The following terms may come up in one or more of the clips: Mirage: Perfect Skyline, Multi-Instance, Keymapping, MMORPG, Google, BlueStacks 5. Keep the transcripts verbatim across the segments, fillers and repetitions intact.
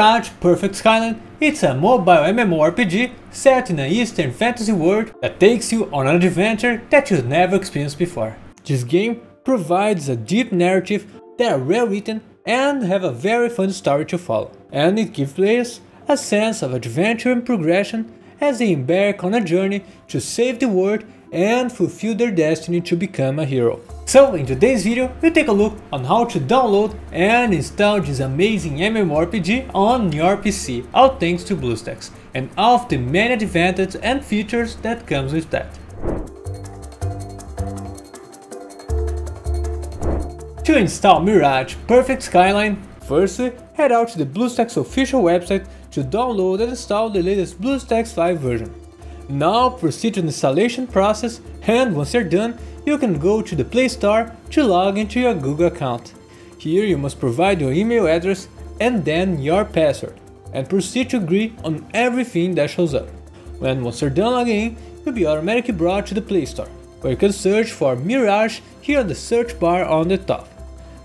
Mirage: Perfect Skyline, it's a mobile MMORPG set in an Eastern fantasy world that takes you on an adventure that you've never experienced before. This game provides a deep narrative that are well written and have a very fun story to follow, and it gives players a sense of adventure and progression as they embark on a journey to save the world and fulfill their destiny to become a hero. So in today's video, we'll take a look on how to download and install this amazing MMORPG on your P C, all thanks to BlueStacks, and all of the many advantages and features that comes with that. To install Mirage: Perfect Skyline, firstly, head out to the BlueStacks official website to download and install the latest BlueStacks five version. Now proceed to the installation process, and once you're done, you can go to the Play Store to log into your Google account. Here you must provide your email address and then your password, and proceed to agree on everything that shows up. When once you're done logging in, you'll be automatically brought to the Play Store, where you can search for Mirage here on the search bar on the top.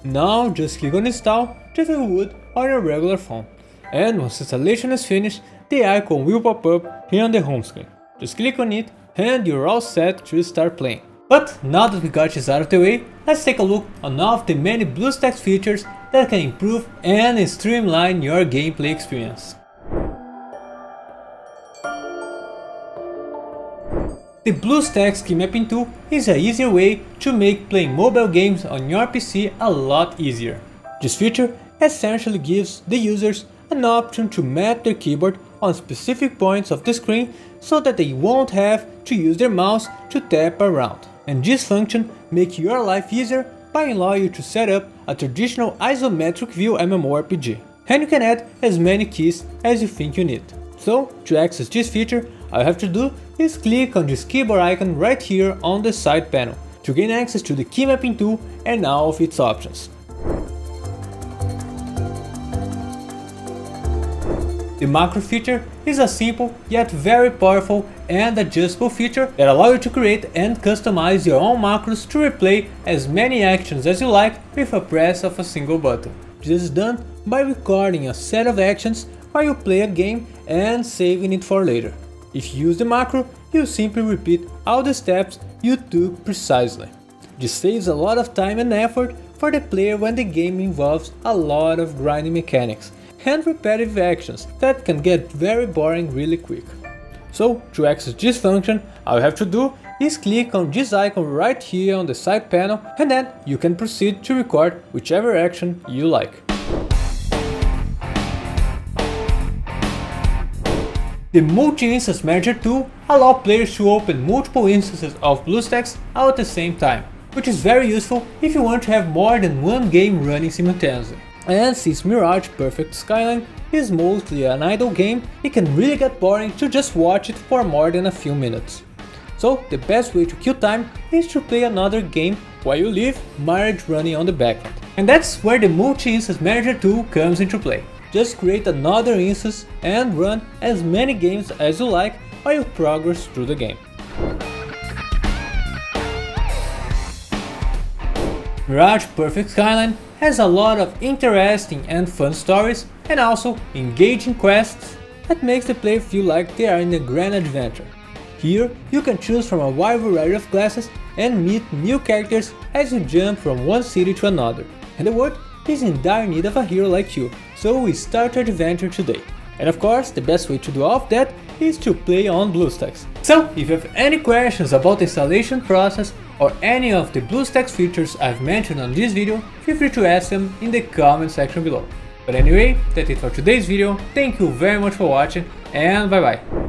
Now just click on install just as you would on your regular phone, and once installation is finished, the icon will pop up here on the home screen. Just click on it and you're all set to start playing. But now that we got this out of the way, let's take a look on all of the many BlueStacks features that can improve and streamline your gameplay experience. The BlueStacks key mapping tool is an easier way to make playing mobile games on your P C a lot easier. This feature essentially gives the users an option to map their keyboard on specific points of the screen so that they won't have to use their mouse to tap around. And this function makes your life easier by allowing you to set up a traditional isometric view MMORPG, and you can add as many keys as you think you need. So to access this feature, all you have to do is click on this keyboard icon right here on the side panel to gain access to the key mapping tool and all of its options. The macro feature is a simple yet very powerful and adjustable feature that allows you to create and customize your own macros to replay as many actions as you like with a press of a single button. This is done by recording a set of actions while you play a game and saving it for later. If you use the macro, you simply repeat all the steps you took precisely. This saves a lot of time and effort for the player when the game involves a lot of grinding mechanics and repetitive actions that can get very boring really quick. So to access this function, all you have to do is click on this icon right here on the side panel, and then you can proceed to record whichever action you like. The multi-instance manager tool allows players to open multiple instances of BlueStacks all at the same time, which is very useful if you want to have more than one game running simultaneously. And since Mirage: Perfect Skyline is mostly an idle game, it can really get boring to just watch it for more than a few minutes. So the best way to kill time is to play another game while you leave Mirage running on the backend. And that's where the multi-instance manager tool comes into play. Just create another instance and run as many games as you like while you progress through the game. Mirage: Perfect Skyline has a lot of interesting and fun stories and also engaging quests that makes the player feel like they are in a grand adventure. Here you can choose from a wide variety of classes and meet new characters as you jump from one city to another, and the world is in dire need of a hero like you, so we start our adventure today. And of course, the best way to do all of that is to play on BlueStacks. So if you have any questions about the installation process or any of the BlueStacks features I've mentioned on this video, feel free to ask them in the comment section below. But anyway, that's it for today's video. Thank you very much for watching, and bye bye!